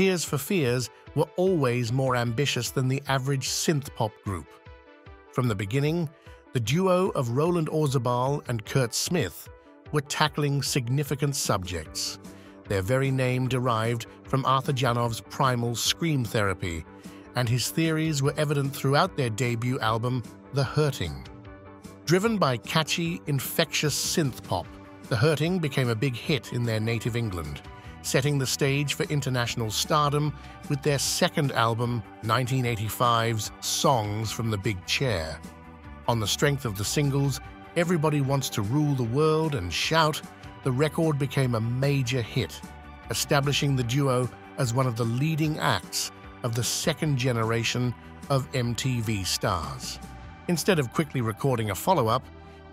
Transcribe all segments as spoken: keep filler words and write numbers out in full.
Tears for Fears were always more ambitious than the average synth-pop group. From the beginning, the duo of Roland Orzabal and Curt Smith were tackling significant subjects. Their very name derived from Arthur Janov's primal scream therapy, and his theories were evident throughout their debut album, The Hurting. Driven by catchy, infectious synth-pop, The Hurting became a big hit in their native England, setting the stage for international stardom with their second album, nineteen eighty-five's Songs from the Big Chair. On the strength of the singles, Everybody Wants to Rule the World and Shout, the record became a major hit, establishing the duo as one of the leading acts of the second generation of M T V stars. Instead of quickly recording a follow-up,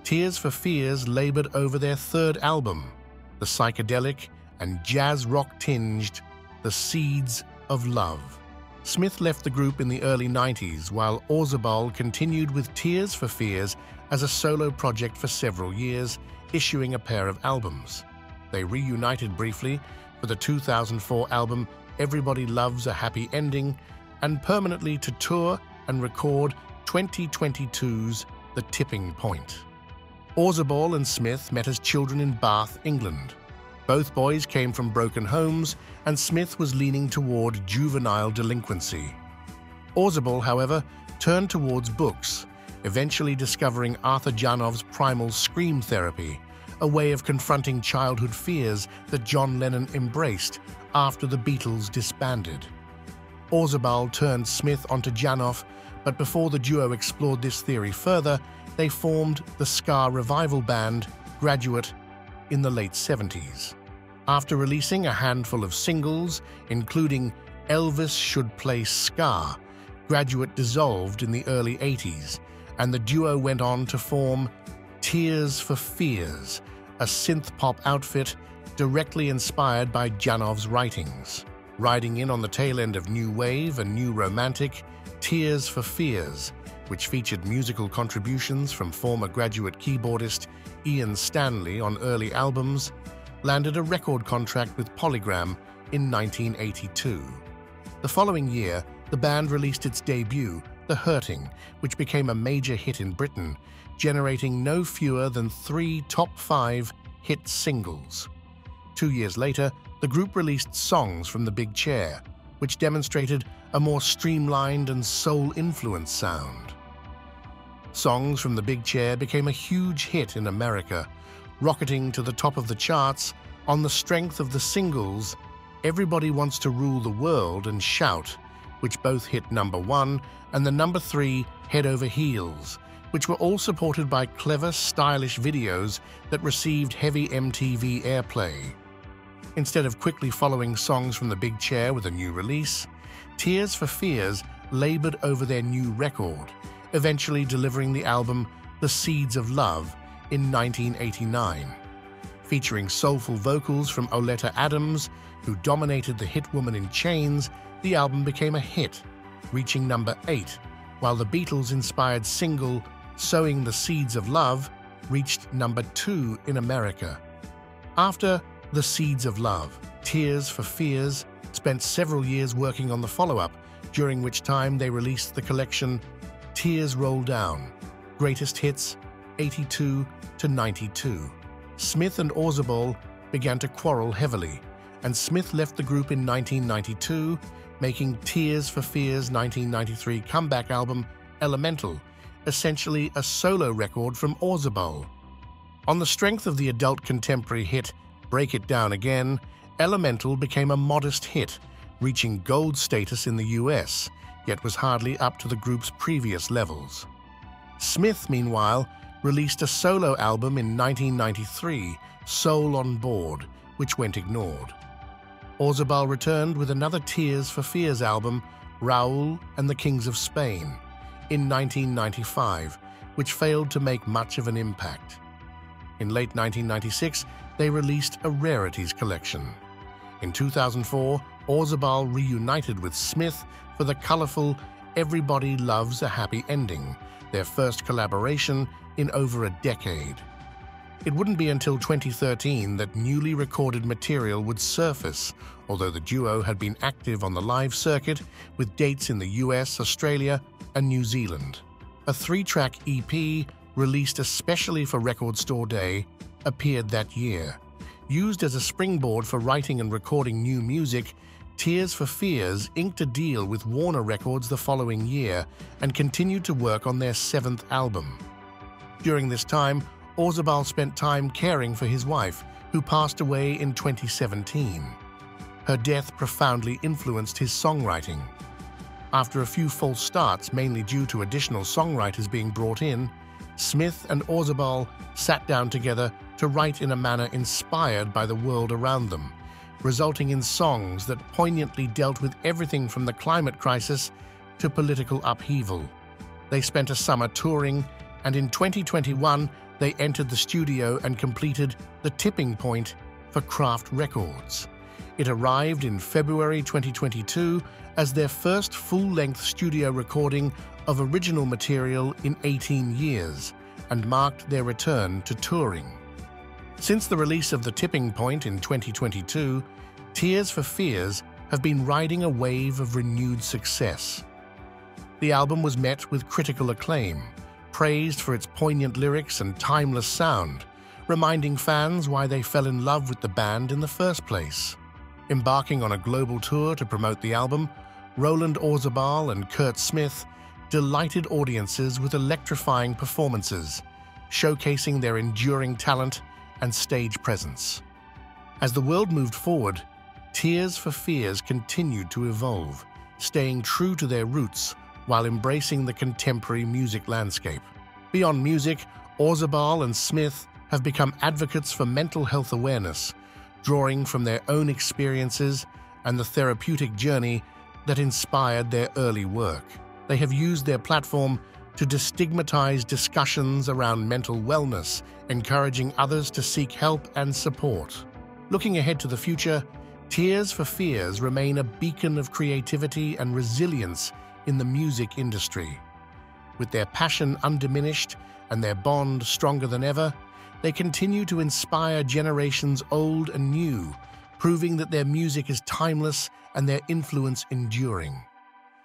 Tears for Fears labored over their third album, the psychedelic and jazz rock tinged The Seeds of Love. Smith left the group in the early nineties, while Orzabal continued with Tears for Fears as a solo project for several years, issuing a pair of albums. They reunited briefly for the two thousand four album Everybody Loves a Happy Ending, and permanently to tour and record twenty twenty-two's The Tipping Point. Orzabal and Smith met as children in Bath, England. Both boys came from broken homes, and Smith was leaning toward juvenile delinquency. Orzabal, however, turned towards books, eventually discovering Arthur Janov's primal scream therapy, a way of confronting childhood fears that John Lennon embraced after the Beatles disbanded. Orzabal turned Smith onto Janov, but before the duo explored this theory further, they formed the Scar Revival Band, Graduate, in the late seventies. After releasing a handful of singles, including Elvis Should Play Ska, Graduate dissolved in the early eighties, and the duo went on to form Tears for Fears, a synth-pop outfit directly inspired by Janov's writings. Riding in on the tail end of New Wave and New Romantic, Tears for Fears, which featured musical contributions from former Graduate keyboardist Ian Stanley on early albums, landed a record contract with Polygram in nineteen eighty-two. The following year, the band released its debut, The Hurting, which became a major hit in Britain, generating no fewer than three top five hit singles. Two years later, the group released Songs from the Big Chair, which demonstrated a more streamlined and soul-influenced sound. Songs from the Big Chair became a huge hit in America, rocketing to the top of the charts on the strength of the singles Everybody Wants to Rule the World and Shout, which both hit number one, and the number three Head Over Heels, which were all supported by clever, stylish videos that received heavy M T V airplay. Instead of quickly following Songs from the Big Chair with a new release, Tears for Fears labored over their new record, eventually delivering the album The Seeds of Love in nineteen eighty-nine. Featuring soulful vocals from Oleta Adams, who dominated the hit Woman in Chains, the album became a hit, reaching number eight, while the Beatles-inspired single Sowing the Seeds of Love reached number two in America. After The Seeds of Love, Tears for Fears spent several years working on the follow-up, during which time they released the collection Tears Roll Down, Greatest Hits eighty-two to ninety-two. Smith and Orzabal began to quarrel heavily, and Smith left the group in nineteen ninety-two, making Tears for Fears' nineteen ninety-three comeback album Elemental essentially a solo record from Orzabal. On the strength of the adult contemporary hit Break It Down Again, Elemental became a modest hit, reaching gold status in the U S, yet was hardly up to the group's previous levels. Smith, meanwhile, released a solo album in nineteen ninety-three, Soul on Board, which went ignored. Orzabal returned with another Tears for Fears album, Raúl and the Kings of Spain, in nineteen ninety-five, which failed to make much of an impact. In late nineteen ninety-six, they released a rarities collection. In two thousand four, Orzabal reunited with Smith for the colorful Everybody Loves a Happy Ending, their first collaboration in over a decade. It wouldn't be until twenty thirteen that newly recorded material would surface, although the duo had been active on the live circuit with dates in the U S, Australia, and New Zealand. A three-track E P, released especially for Record Store Day, appeared that year. Used as a springboard for writing and recording new music, Tears for Fears inked a deal with Warner Records the following year and continued to work on their seventh album. During this time, Orzabal spent time caring for his wife, who passed away in twenty seventeen. Her death profoundly influenced his songwriting. After a few false starts, mainly due to additional songwriters being brought in, Smith and Orzabal sat down together to write in a manner inspired by the world around them, resulting in songs that poignantly dealt with everything from the climate crisis to political upheaval. They spent a summer touring, and in twenty twenty-one, they entered the studio and completed The Tipping Point for Kraft Records. It arrived in February twenty twenty-two as their first full-length studio recording of original material in eighteen years, and marked their return to touring. Since the release of The Tipping Point in twenty twenty-two, Tears for Fears have been riding a wave of renewed success. The album was met with critical acclaim, praised for its poignant lyrics and timeless sound, reminding fans why they fell in love with the band in the first place. Embarking on a global tour to promote the album, Roland Orzabal and Curt Smith delighted audiences with electrifying performances, showcasing their enduring talent and stage presence. As the world moved forward, Tears for Fears continued to evolve, staying true to their roots while embracing the contemporary music landscape. Beyond music, Orzabal and Smith have become advocates for mental health awareness, drawing from their own experiences and the therapeutic journey that inspired their early work. They have used their platform to destigmatize discussions around mental wellness, encouraging others to seek help and support. Looking ahead to the future, Tears for Fears remain a beacon of creativity and resilience in the music industry. With their passion undiminished and their bond stronger than ever, they continue to inspire generations old and new, proving that their music is timeless and their influence enduring.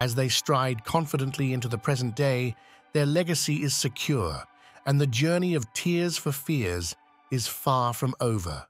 As they stride confidently into the present day, their legacy is secure, and the journey of Tears for Fears is far from over.